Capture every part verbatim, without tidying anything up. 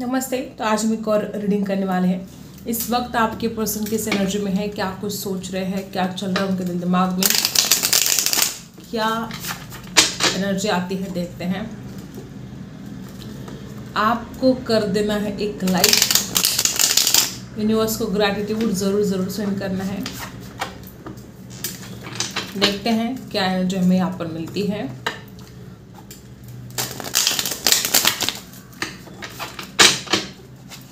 नमस्ते। तो आज हम एक और रीडिंग करने वाले हैं। इस वक्त आपके पर्सन किस एनर्जी में है, क्या कुछ सोच रहे हैं, क्या चल रहा है उनके दिल दिमाग में, क्या एनर्जी आती है, देखते हैं। आपको कर देना है एक लाइक, यूनिवर्स को ग्रैटिट्यूड ज़रूर ज़रूर सेंड करना है। देखते हैं क्या एनर्जी हमें यहाँ पर मिलती है।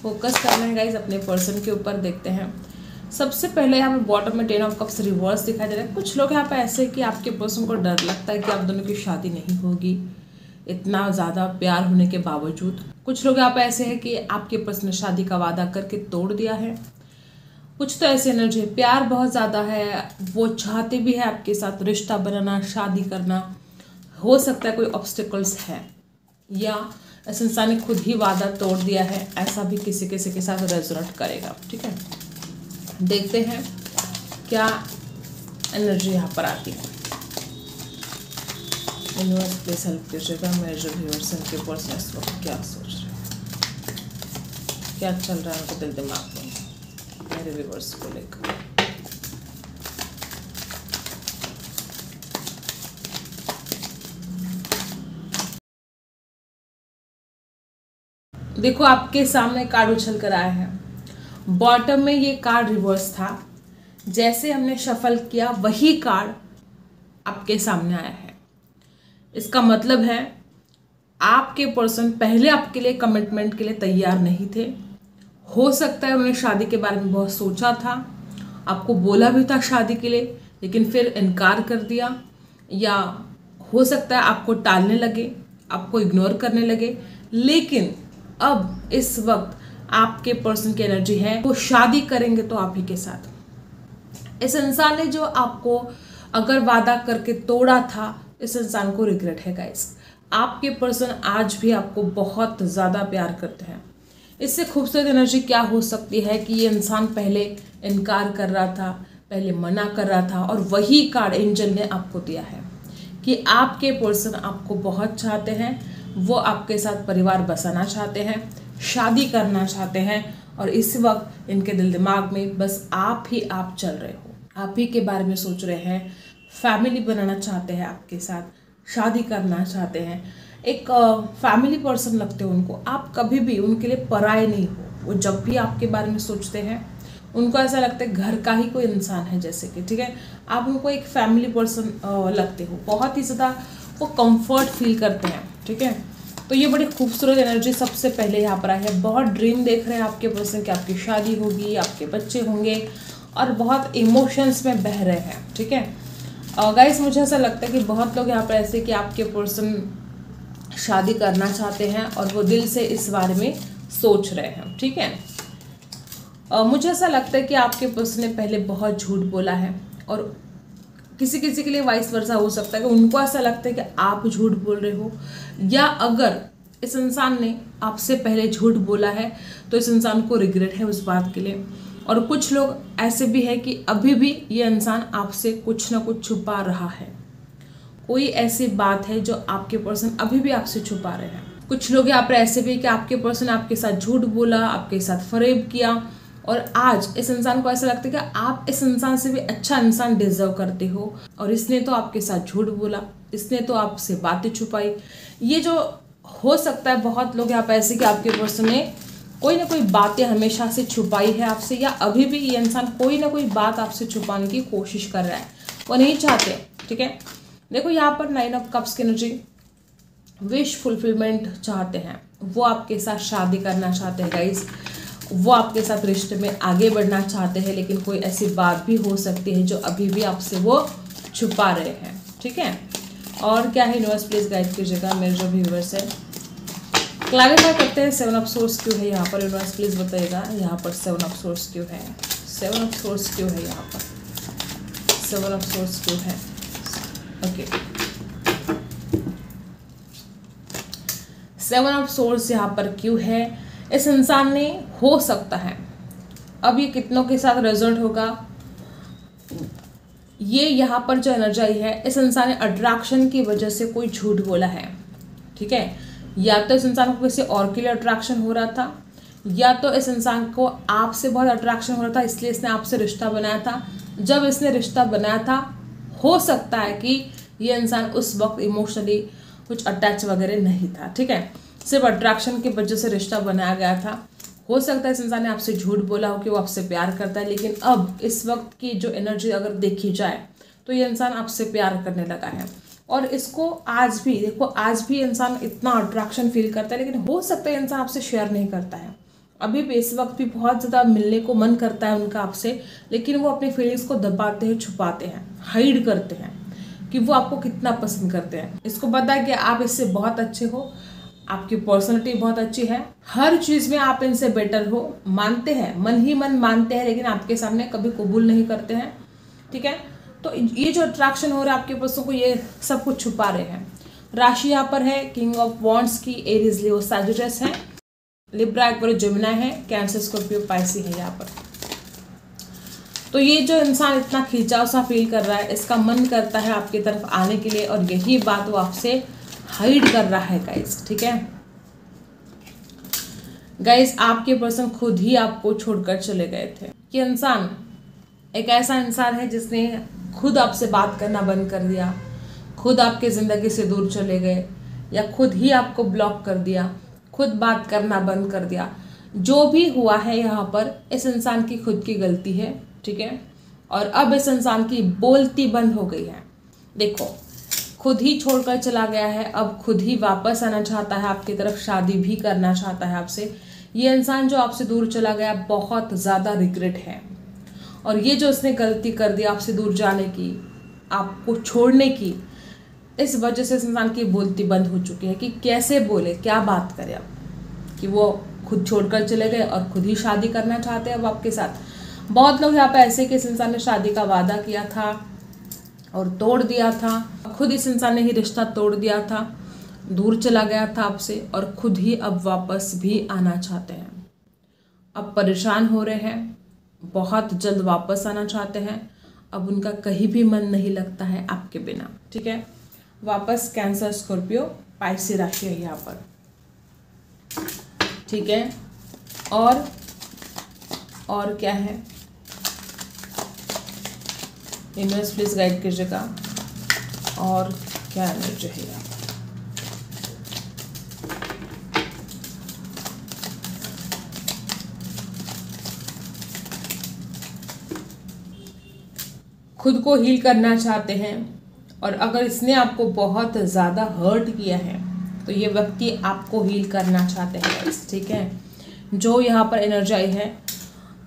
फोकस करना है गाइज अपने पर्सन के ऊपर। देखते हैं सबसे पहले यहाँ पर बॉटम में टेन ऑफ कप्स रिवर्स दिखाई दे रहा है। कुछ लोग यहाँ पर ऐसे कि आपके पर्सन को डर लगता है कि आप दोनों की शादी नहीं होगी, इतना ज़्यादा प्यार होने के बावजूद। कुछ लोग यहाँ पर ऐसे हैं कि आपके पर्सन ने शादी का वादा करके तोड़ दिया है। कुछ तो ऐसी एनर्जी है, प्यार बहुत ज़्यादा है, वो चाहते भी है आपके साथ रिश्ता बनाना, शादी करना। हो सकता है कोई ऑब्स्टिकल्स है या इस इंसान ने खुद ही वादा तोड़ दिया है। ऐसा भी किसी किसी के साथ रेजोनेट करेगा। ठीक है, देखते हैं क्या एनर्जी यहाँ पर आती है। यूनिवर्स प्लीज हेल्प कीजिएगा मेरे जो व्यूअर्स के पर्सन इस वक्त क्या सोच रहे हैं, क्या चल रहा है उनको दिल दिमाग में मेरे व्यूअर्स को लेकर। देखो आपके सामने कार्ड उछल कर आया है। बॉटम में ये कार्ड रिवर्स था, जैसे हमने शफल किया वही कार्ड आपके सामने आया है। इसका मतलब है आपके पर्सन पहले आपके लिए कमिटमेंट के लिए तैयार नहीं थे। हो सकता है उन्होंने शादी के बारे में बहुत सोचा था, आपको बोला भी था शादी के लिए, लेकिन फिर इनकार कर दिया, या हो सकता है आपको टालने लगे, आपको इग्नोर करने लगे। लेकिन अब इस वक्त आपके पर्सन की एनर्जी है वो शादी करेंगे तो आप ही के साथ। इस इंसान ने जो आपको अगर वादा करके तोड़ा था, इस इंसान को रिग्रेट है गाइस। आपके पर्सन आज भी आपको बहुत ज़्यादा प्यार करते हैं। इससे खूबसूरत एनर्जी क्या हो सकती है कि ये इंसान पहले इनकार कर रहा था, पहले मना कर रहा था, और वही कार्ड एंजल ने आपको दिया है कि आपके पर्सन आपको बहुत चाहते हैं। वो आपके साथ परिवार बसाना चाहते हैं, शादी करना चाहते हैं, और इस वक्त इनके दिल दिमाग में बस आप ही आप चल रहे हो, आप ही के बारे में सोच रहे हैं। फैमिली बनाना चाहते हैं आपके साथ, शादी करना चाहते हैं, एक फैमिली पर्सन लगते हो उनको। आप कभी भी उनके लिए पराए नहीं हो। वो जब भी आपके बारे में सोचते हैं उनको ऐसा लगता है घर का ही कोई इंसान है जैसे कि। ठीक है, आप उनको एक फैमिली पर्सन लगते हो, बहुत ही ज़्यादा वो कंफर्ट फील करते हैं। ठीक है, तो ये बड़ी खूबसूरत एनर्जी सबसे पहले यहाँ पर आई है। बहुत ड्रीम देख रहे हैं आपके पर्सन कि आपकी शादी होगी, आपके बच्चे होंगे, और बहुत इमोशंस में बह रहे हैं। ठीक है गाइस, मुझे ऐसा लगता है कि बहुत लोग यहाँ पर ऐसे कि आपके पर्सन शादी करना चाहते हैं और वो दिल से इस बारे में सोच रहे हैं। ठीक है, आ, मुझे ऐसा लगता है कि आपके पर्सन ने पहले बहुत झूठ बोला है, और किसी किसी के लिए वाइस वर्सा हो सकता है कि उनको ऐसा लगता है कि आप झूठ बोल रहे हो, या अगर इस इंसान ने आपसे पहले झूठ बोला है तो इस इंसान को रिग्रेट है उस बात के लिए। और कुछ लोग ऐसे भी है कि अभी भी ये इंसान आपसे कुछ ना कुछ छुपा रहा है, कोई ऐसी बात है जो आपके पर्सन अभी भी आपसे छुपा रहे हैं। कुछ लोग यहाँ पर ऐसे भी है कि आपके पर्सन आपके साथ झूठ बोला, आपके साथ फरेब किया, और आज इस इंसान को ऐसा लगता है कि आप इस इंसान से भी अच्छा इंसान डिजर्व करते हो, और इसने तो आपके साथ झूठ बोला, इसने तो आपसे बातें छुपाई। ये जो हो सकता है बहुत लोग यहाँ पर ऐसे कि आपके पर्सन ने कोई ना कोई बातें हमेशा से छुपाई है आपसे, या अभी भी ये इंसान कोई ना कोई बात आपसे छुपाने की कोशिश कर रहा है, वो नहीं चाहते। ठीक है, देखो यहाँ पर नाइन ऑफ कप्स की एनर्जी, विश फुलफिलमेंट चाहते हैं, वो आपके साथ शादी करना चाहते हैं गाइज, वो आपके साथ रिश्ते में आगे बढ़ना चाहते हैं, लेकिन कोई ऐसी बात भी हो सकती है जो अभी भी आपसे वो छुपा रहे हैं। ठीक है, और क्या है यूनिवर्स प्लीज गाइड कीजिएगा मेरे जो व्यूअर्स है। क्लैरिफाई करते हैं सेवन ऑफ सोर्स क्यों है यहाँ पर। यूनिवर्स प्लीज बताइएगा यहाँ पर सेवन ऑफ सोर्स क्यों है, सेवन ऑफ सोर्स क्यों है यहाँ पर, सेवन ऑफ सोर्स क्यों है। ओके, सेवन ऑफ सोर्स यहाँ पर क्यों है। इस इंसान ने हो सकता है, अब ये कितनों के साथ रिजल्ट होगा, ये यहाँ पर जो एनर्जी है, इस इंसान ने अट्रैक्शन की वजह से कोई झूठ बोला है। ठीक है, या तो इस इंसान को किसी और के लिए अट्रैक्शन हो रहा था, या तो इस इंसान को आपसे बहुत अट्रैक्शन हो रहा था इसलिए इसने आपसे रिश्ता बनाया था। जब इसने रिश्ता बनाया था हो सकता है कि ये इंसान उस वक्त इमोशनली कुछ अटैच वगैरह नहीं था, ठीक है, सिर्फ अट्रैक्शन के वजह से रिश्ता बनाया गया था। हो सकता है इस इंसान ने आपसे झूठ बोला हो कि वो आपसे प्यार करता है, लेकिन अब इस वक्त की जो एनर्जी अगर देखी जाए तो ये इंसान आपसे प्यार करने लगा है। और इसको आज भी देखो, आज भी इंसान इतना अट्रैक्शन फील करता है, लेकिन हो सकता है इंसान आपसे शेयर नहीं करता है। अभी भी इस वक्त भी बहुत ज़्यादा मिलने को मन करता है उनका आपसे, लेकिन वो अपनी फीलिंग्स को दबाते हैं, छुपाते हैं, हाइड करते हैं कि वो आपको कितना पसंद करते हैं। इसको पता है कि आप इससे बहुत अच्छे हो, आपकी पर्सनैलिटी बहुत अच्छी है, हर चीज़ में आप इनसे बेटर हो, मानते हैं, मन ही मन मानते हैं, लेकिन आपके सामने कभी कबूल नहीं करते हैं, ठीक है। तो ये जो अट्रैक्शन हो रहा है आपके पर्सन को, ये सब कुछ छुपा रहे हैं। राशि यहाँ पर है किंग ऑफ वॉन्ड्स की, एरीज लियो सैजिटेरियस है, लिब्रा एक बार जुमना है, कैंसर स्कॉर्पियो पाइसी है यहाँ पर। तो ये जो इंसान इतना खिंचाव सा फील कर रहा है, इसका मन करता है आपकी तरफ आने के लिए, और यही बात वो आपसे हाइड कर रहा है गाइस, ठीक है। गाइस आपके पर्सन खुद ही आपको छोड़कर चले गए थे। ये इंसान एक ऐसा इंसान है जिसने खुद आपसे बात करना बंद कर दिया, खुद आपके ज़िंदगी से दूर चले गए, या खुद ही आपको ब्लॉक कर दिया, खुद बात करना बंद कर दिया। जो भी हुआ है यहाँ पर इस इंसान की खुद की गलती है, ठीक है। और अब इस इंसान की बोलती बंद हो गई है। देखो, खुद ही छोड़कर चला गया है, अब खुद ही वापस आना चाहता है आपकी तरफ, शादी भी करना चाहता है आपसे। ये इंसान जो आपसे दूर चला गया बहुत ज़्यादा रिग्रेट है, और ये जो उसने गलती कर दी आपसे दूर जाने की, आपको छोड़ने की, इस वजह से इस इंसान की बोलती बंद हो चुकी है कि कैसे बोले, क्या बात करे अब, कि वो खुद छोड़कर चले गए और खुद ही शादी करना चाहते हैं अब आपके साथ। बहुत लोग यहाँ पे ऐसे कि इस इंसान ने शादी का वादा किया था और तोड़ दिया था, खुद इस इंसान ने ही रिश्ता तोड़ दिया था, दूर चला गया था आपसे, और खुद ही अब वापस भी आना चाहते हैं। अब परेशान हो रहे हैं, बहुत जल्द वापस आना चाहते हैं, अब उनका कहीं भी मन नहीं लगता है आपके बिना, ठीक है। वापस कैंसर स्कॉर्पियो पाइसी राशि है यहाँ पर, ठीक है। और और क्या है, यूनिवर्स प्लीज गाइड कीजिएगा, और क्या एनर्जी है यहाँ पर। खुद को हील करना चाहते हैं, और अगर इसने आपको बहुत ज़्यादा हर्ट किया है तो ये व्यक्ति आपको हील करना चाहते हैं, ठीक है। जो यहाँ पर एनर्जी आई है,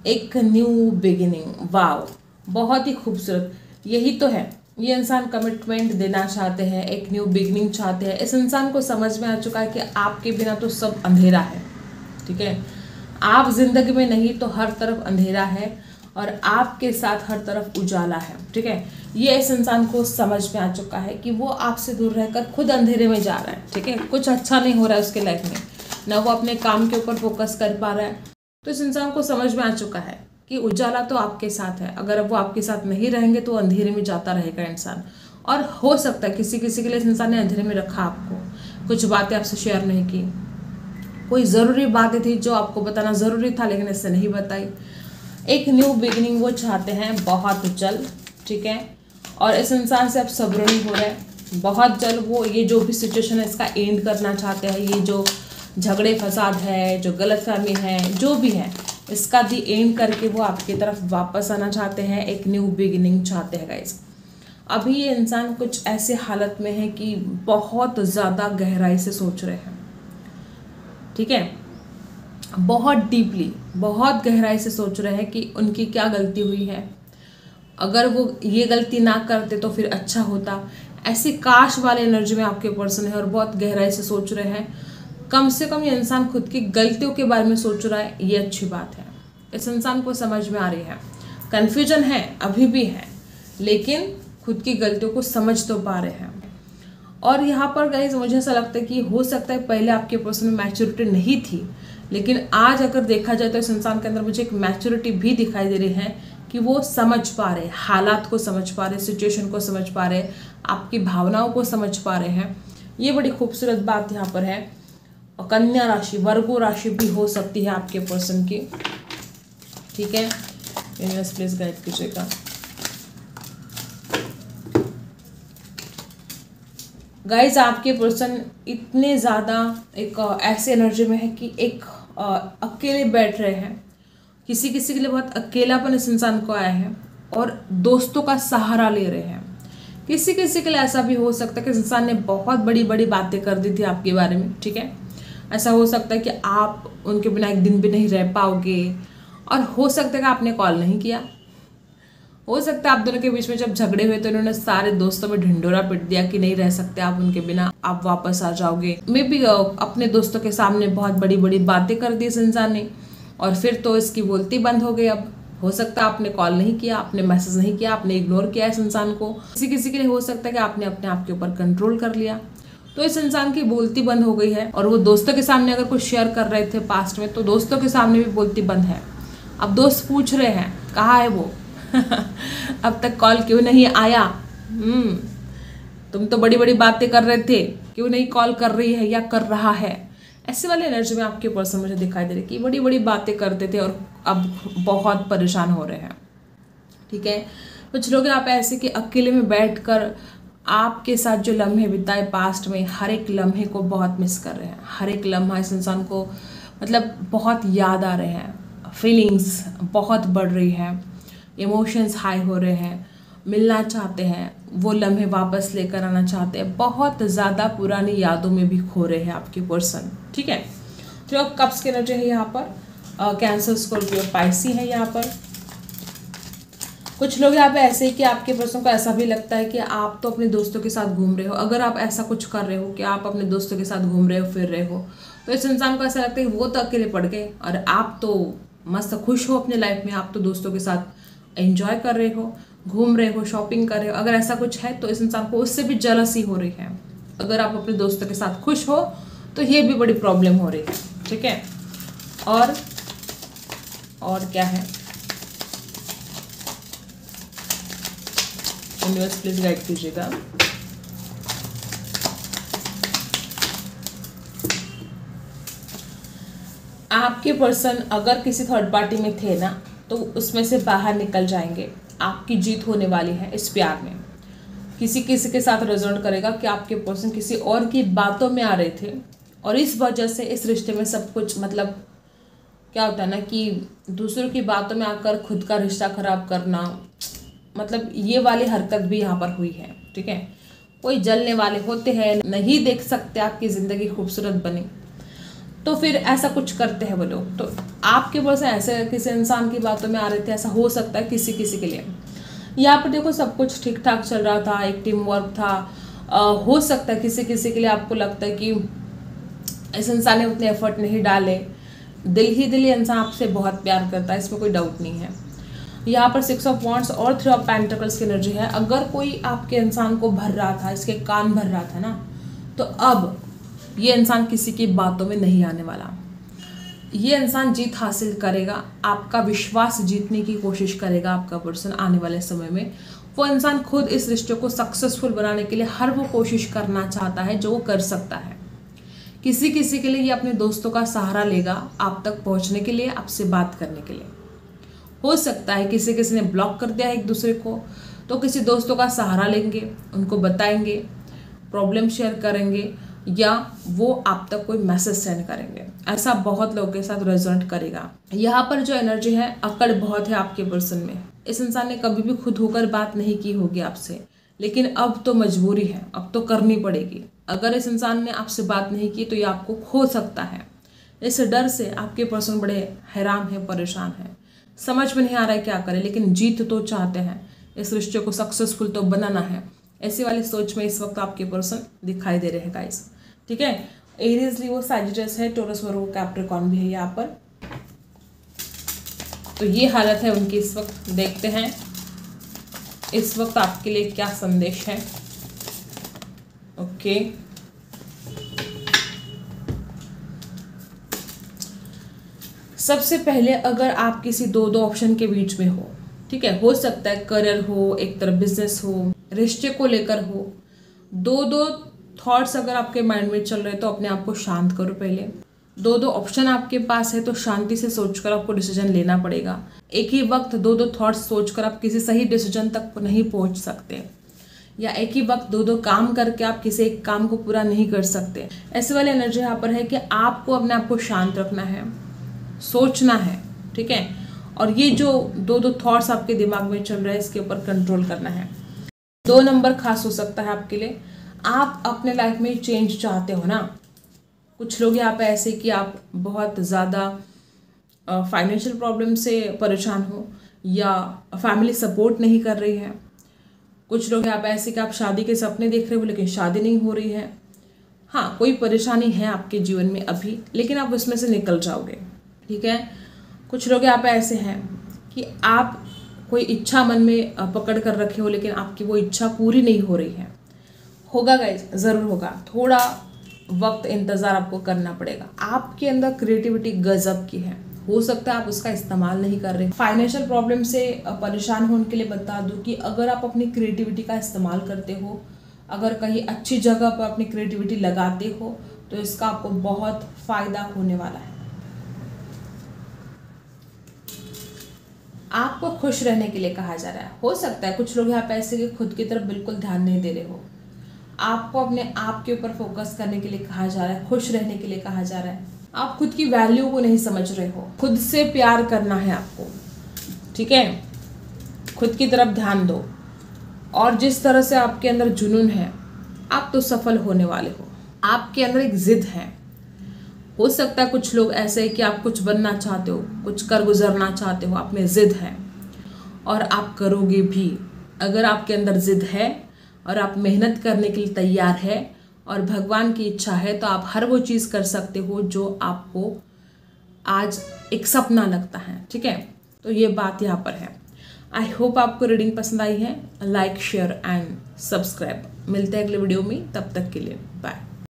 एक न्यू बिगिनिंग, वाव, बहुत ही खूबसूरत, यही तो है। ये इंसान कमिटमेंट देना चाहते हैं, एक न्यू बिगिनिंग चाहते हैं। इस इंसान को समझ में आ चुका है कि आपके बिना तो सब अंधेरा है, ठीक है। आप जिंदगी में नहीं तो हर तरफ अंधेरा है, और आपके साथ हर तरफ उजाला है, ठीक है। ये इस इंसान को समझ में आ चुका है कि वो आपसे दूर रहकर खुद अंधेरे में जा रहा है, ठीक है। कुछ अच्छा नहीं हो रहा है उसके लाइफ में, ना वो अपने काम के ऊपर फोकस कर पा रहा है। तो इस इंसान को समझ में आ चुका है कि उजाला तो आपके साथ है, अगर वो आपके साथ नहीं रहेंगे तो अंधेरे में जाता रहेगा इंसान। और हो सकता है किसी किसी के लिए इस इंसान ने अंधेरे में रखा आपको, कुछ बातें आपसे शेयर नहीं की, कोई ज़रूरी बातें थी जो आपको बताना ज़रूरी था लेकिन इससे नहीं बताई। एक न्यू बिगिनिंग वो चाहते हैं बहुत जल्द, ठीक है। और इस इंसान से अब सब्र नहीं हो रहा है, बहुत जल्द वो ये जो भी सिचुएशन है इसका एंड करना चाहते हैं। ये जो झगड़े फसाद है, जो गलतफहमी है, जो भी है, इसका दी एंड करके वो आपकी तरफ वापस आना चाहते हैं, एक न्यू बिगिनिंग चाहते हैं गाइस। अभी ये इंसान कुछ ऐसे हालत में है कि बहुत ज़्यादा गहराई से सोच रहे हैं, ठीक है, बहुत डीपली, बहुत गहराई से सोच रहे हैं कि उनकी क्या गलती हुई है, अगर वो ये गलती ना करते तो फिर अच्छा होता। ऐसे काश वाले एनर्जी में आपके पर्सन है, और बहुत गहराई से सोच रहे हैं। कम से कम ये इंसान खुद की गलतियों के बारे में सोच रहा है, ये अच्छी बात है। इस इंसान को समझ में आ रही है, कन्फ्यूजन है अभी भी है, लेकिन खुद की गलतियों को समझ तो पा रहे हैं। और यहाँ पर गाइस मुझे ऐसा लगता है कि हो सकता है पहले आपके पर्सन में मैच्योरिटी नहीं थी, लेकिन आज अगर देखा जाए तो इस इंसान के अंदर मुझे एक मैच्योरिटी भी दिखाई दे रही है कि वो समझ पा रहे, हालात को समझ पा रहे, सिचुएशन को समझ पा रहे, आपकी भावनाओं को समझ पा रहे हैं। ये बड़ी खूबसूरत बात यहाँ पर है। और कन्या राशि वर्गो राशि भी हो सकती है आपके पर्सन की, ठीक है। यूनिवर्स प्लीज गाइड कीजिएगा। गाइज आपके पर्सन इतने ज़्यादा एक ऐसे एनर्जी में है कि एक आ, अकेले बैठ रहे हैं। किसी किसी के लिए बहुत अकेलापन इस इंसान को आया है और दोस्तों का सहारा ले रहे हैं। किसी किसी के लिए ऐसा भी हो सकता है कि इंसान ने बहुत बड़ी बड़ी बातें कर दी थी आपके बारे में, ठीक है। ऐसा हो सकता है कि आप उनके बिना एक दिन भी नहीं रह पाओगे, और हो सकता है कि आपने कॉल नहीं किया। हो सकता है आप दोनों के बीच में जब झगड़े हुए तो उन्होंने सारे दोस्तों में ढिंढोरा पीट दिया कि नहीं रह सकते आप उनके बिना, आप वापस आ जाओगे। मे बी अपने दोस्तों के सामने बहुत बड़ी बड़ी बातें कर दी इस इंसान ने, और फिर तो इसकी बोलती बंद हो गई। अब हो सकता है आपने कॉल नहीं किया, आपने मैसेज नहीं किया, आपने इग्नोर किया इस इंसान को। किसी किसी के लिए हो सकता है कि आपने अपने आप के ऊपर कंट्रोल कर लिया, तो इस इंसान की बोलती बंद हो गई है। और वो दोस्तों के सामने अगर कुछ शेयर कर रहे थे पास्ट में, तो दोस्तों के सामने भी बोलती बंद है। अब दोस्त पूछ रहे हैं कहाँ है वो, अब तक कॉल क्यों नहीं आया, तुम तो बड़ी बड़ी बातें कर रहे थे, क्यों नहीं कॉल कर रही है या कर रहा है। ऐसे वाले एनर्जी में आपके पर्सन मुझे दिखाई दे रही कि बड़ी बड़ी बातें करते थे और अब बहुत परेशान हो रहे हैं, ठीक है। कुछ लोग आप ऐसे कि अकेले में बैठकर आपके साथ जो लम्हे बिताए पास्ट में, हर एक लम्हे को बहुत मिस कर रहे हैं। हर एक लम्हा इस इंसान को मतलब बहुत याद आ रहे हैं। फीलिंग्स बहुत बढ़ रही है, इमोशंस हाई हो रहे हैं, मिलना चाहते हैं, वो लम्हे वापस लेकर आना चाहते हैं। बहुत ज़्यादा पुरानी यादों में भी खो रहे हैं आपके पर्सन, ठीक है। जो कप्स के एनर्जी है यहाँ पर, कैंसर स्कॉर्पियो पाइसी है यहाँ पर। कुछ लोग यहाँ पे ऐसे ही कि आपके पर्सन को ऐसा भी लगता है कि आप तो अपने दोस्तों के साथ घूम रहे हो। अगर आप ऐसा कुछ कर रहे हो कि आप अपने दोस्तों के साथ घूम रहे हो फिर रहे हो, तो इस इंसान को ऐसा लगता है कि वो तो अकेले पड़ गए और आप तो मस्त खुश हो अपने लाइफ में, आप तो दोस्तों के साथ एंजॉय कर रहे हो, घूम रहे हो, शॉपिंग कर रहे हो। अगर ऐसा कुछ है तो इस इंसान को उससे भी जलसी हो रही है। अगर आप अपने दोस्तों के साथ खुश हो तो ये भी बड़ी प्रॉब्लम हो रही है, ठीक है। और और क्या है, यूनिवर्स प्लीज गाइड कीजिएगा। आपके पर्सन अगर किसी थर्ड पार्टी में थे ना, तो उसमें से बाहर निकल जाएंगे। आपकी जीत होने वाली है इस प्यार में। किसी किसी के साथ रिजल्ट करेगा कि आपके पर्सन किसी और की बातों में आ रहे थे, और इस वजह से इस रिश्ते में सब कुछ मतलब क्या होता है ना कि दूसरों की बातों में आकर खुद का रिश्ता खराब करना, मतलब ये वाली हरकत भी यहाँ पर हुई है, ठीक है। कोई जलने वाले होते हैं, नहीं देख सकते आपकी ज़िंदगी खूबसूरत बनी, तो फिर ऐसा कुछ करते हैं वो लोग। तो आपके पर्सन ऐसे किसी इंसान की बातों में आ रहे थे, ऐसा हो सकता है किसी किसी के लिए। यहाँ पर देखो सब कुछ ठीक ठाक चल रहा था, एक टीम वर्क था। आ, हो सकता है किसी किसी के लिए आपको लगता है कि इस इंसान ने उतने एफर्ट नहीं डाले। दिल ही दिल इंसान आपसे बहुत प्यार करता है, इसमें कोई डाउट नहीं है। यहाँ पर सिक्स ऑफ वॉन्ड्स और थ्री ऑफ पेंटाकल्स की एनर्जी है। अगर कोई आपके इंसान को भर रहा था, इसके कान भर रहा था ना, तो अब ये इंसान किसी की बातों में नहीं आने वाला। ये इंसान जीत हासिल करेगा, आपका विश्वास जीतने की कोशिश करेगा आपका पर्सन आने वाले समय में। वो इंसान खुद इस रिश्ते को सक्सेसफुल बनाने के लिए हर वो कोशिश करना चाहता है जो वो कर सकता है। किसी किसी के लिए ये अपने दोस्तों का सहारा लेगा आप तक पहुंचने के लिए, आपसे बात करने के लिए। हो सकता है किसी किसी ने ब्लॉक कर दिया है एक दूसरे को, तो किसी दोस्तों का सहारा लेंगे, उनको बताएंगे, प्रॉब्लम शेयर करेंगे, या वो आप तक कोई मैसेज सेंड करेंगे। ऐसा बहुत लोगों के साथ रिजल्ट करेगा। यहाँ पर जो एनर्जी है, अकड़ बहुत है आपके पर्सन में। इस इंसान ने कभी भी खुद होकर बात नहीं की होगी आपसे, लेकिन अब तो मजबूरी है, अब तो करनी पड़ेगी। अगर इस इंसान ने आपसे बात नहीं की तो ये आपको खो सकता है। इस डर से आपके पर्सन बड़े हैरान हैं, परेशान हैं, समझ में नहीं आ रहा है क्या करें, लेकिन जीत तो चाहते हैं। इस रिश्ते को सक्सेसफुल तो बनाना है। ऐसी वाली सोच में इस वक्त आपके पर्सन दिखाई दे रहे हैं गाइस, ठीक है। एरीज लियो सैजिटेरियस है, टोरस वर्गो कैप्रिकॉन भी है यहाँ पर। तो ये हालत है उनकी इस वक्त। देखते हैं इस वक्त आपके लिए क्या संदेश है। ओके, सबसे पहले अगर आप किसी दो दो ऑप्शन के बीच में हो, ठीक है, हो सकता है करियर हो, एक तरफ बिजनेस हो, रिश्ते को लेकर हो, दो दो थॉट्स अगर आपके माइंड में चल रहे हैं तो अपने आप को शांत करो। पहले दो दो ऑप्शन आपके पास है तो शांति से सोचकर आपको डिसीजन लेना पड़ेगा। एक ही वक्त दो दो थॉट्स सोचकर आप किसी सही डिसीजन तक नहीं पहुंच सकते, या एक ही वक्त दो दो काम करके आप किसी एक काम को पूरा नहीं कर सकते। ऐसे वाली एनर्जी यहाँ पर है कि आपको अपने आप को शांत रखना है, सोचना है, ठीक है, और ये जो दो दो थॉट्स आपके दिमाग में चल रहे हैं इसके ऊपर कंट्रोल करना है। दो नंबर खास हो सकता है आपके लिए, आप अपने लाइफ में चेंज चाहते हो ना। कुछ लोग यहाँ पे ऐसे कि आप बहुत ज़्यादा फाइनेंशियल प्रॉब्लम से परेशान हो या फैमिली सपोर्ट नहीं कर रही है। कुछ लोग यहाँ पे ऐसे कि आप शादी के सपने देख रहे हो लेकिन शादी नहीं हो रही है। हाँ, कोई परेशानी है आपके जीवन में अभी, लेकिन आप उसमें से निकल जाओगे, ठीक है। कुछ लोग यहाँ पे ऐसे हैं कि आप कोई इच्छा मन में पकड़ कर रखे हो लेकिन आपकी वो इच्छा पूरी नहीं हो रही है। होगा गाइस, ज़रूर होगा, थोड़ा वक्त इंतज़ार आपको करना पड़ेगा। आपके अंदर क्रिएटिविटी गजब की है, हो सकता है आप उसका इस्तेमाल नहीं कर रहे। फाइनेंशियल प्रॉब्लम से परेशान होने के लिए बता दूं कि अगर आप अपनी क्रिएटिविटी का इस्तेमाल करते हो, अगर कहीं अच्छी जगह पर अपनी क्रिएटिविटी लगाते हो, तो इसका आपको बहुत फ़ायदा होने वाला है। आपको खुश रहने के लिए कहा जा रहा है। हो सकता है कुछ लोग यहाँ पे ऐसे कि खुद की तरफ बिल्कुल ध्यान नहीं दे रहे हो। आपको अपने आप के ऊपर फोकस करने के लिए कहा जा रहा है, खुश रहने के लिए कहा जा रहा है। आप खुद की वैल्यू को नहीं समझ रहे हो, खुद से प्यार करना है आपको, ठीक है। खुद की तरफ ध्यान दो, और जिस तरह से आपके अंदर जुनून है आप तो सफल होने वाले हो। आपके अंदर एक जिद है। हो सकता है कुछ लोग ऐसे है कि आप कुछ बनना चाहते हो, कुछ कर गुजरना चाहते हो, आप में ज़िद है और आप करोगे भी। अगर आपके अंदर ज़िद है और आप मेहनत करने के लिए तैयार है और भगवान की इच्छा है, तो आप हर वो चीज़ कर सकते हो जो आपको आज एक सपना लगता है, ठीक है। तो ये बात यहाँ पर है। आई होप आपको रीडिंग पसंद आई है। Like, share and subscribe. मिलते हैं अगले वीडियो में, तब तक के लिए बाय।